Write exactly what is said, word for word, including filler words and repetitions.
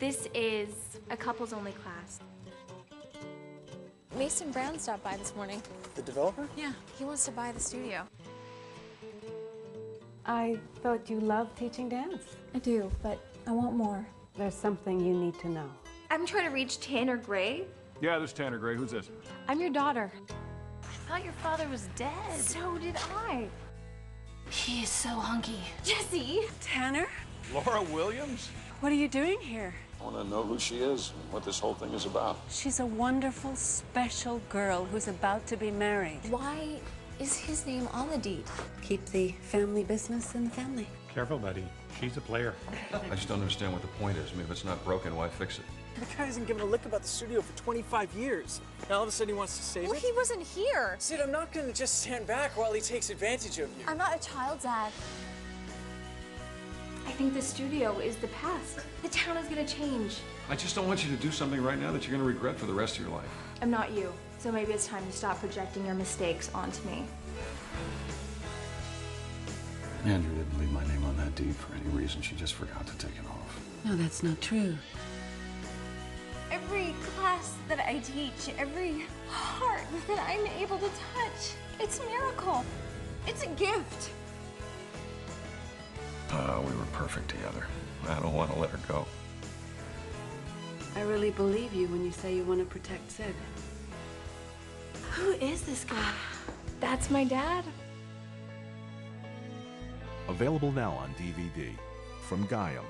This is a couples-only class. Mason Brown stopped by this morning. The developer? Yeah, he wants to buy the studio. I thought you loved teaching dance. I do, but I want more. There's something you need to know. I'm trying to reach Tanner Gray. Yeah, this is Tanner Gray. Who's this? I'm your daughter. I thought your father was dead. So did I. He is so hunky. Jesse! Tanner? Laura Williams? What are you doing here? I want to know who she is and what this whole thing is about. She's a wonderful, special girl who's about to be married. Why is his name on the deed? Keep the family business in the family. Careful, buddy. She's a player. I just don't understand what the point is. I mean, if it's not broken, why fix it? That guy hasn't given a lick about the studio for twenty-five years. Now all of a sudden he wants to save well, it? Well, he wasn't here. Cyd, I'm not going to just stand back while he takes advantage of you. I'm not a child, Dad. I think the studio is the past. The town is going to change. I just don't want you to do something right now that you're going to regret for the rest of your life. I'm not you, so maybe it's time to stop projecting your mistakes onto me. Andrea didn't leave my name on that deed for any reason. She just forgot to take it off. No, that's not true. Every class that I teach, every heart that I'm able to touch, it's a miracle. It's a gift. Uh, we were perfect together. I don't want to let her go. I really believe you when you say you want to protect Cyd. Who is this guy? That's my dad. Available now on D V D from Guyam.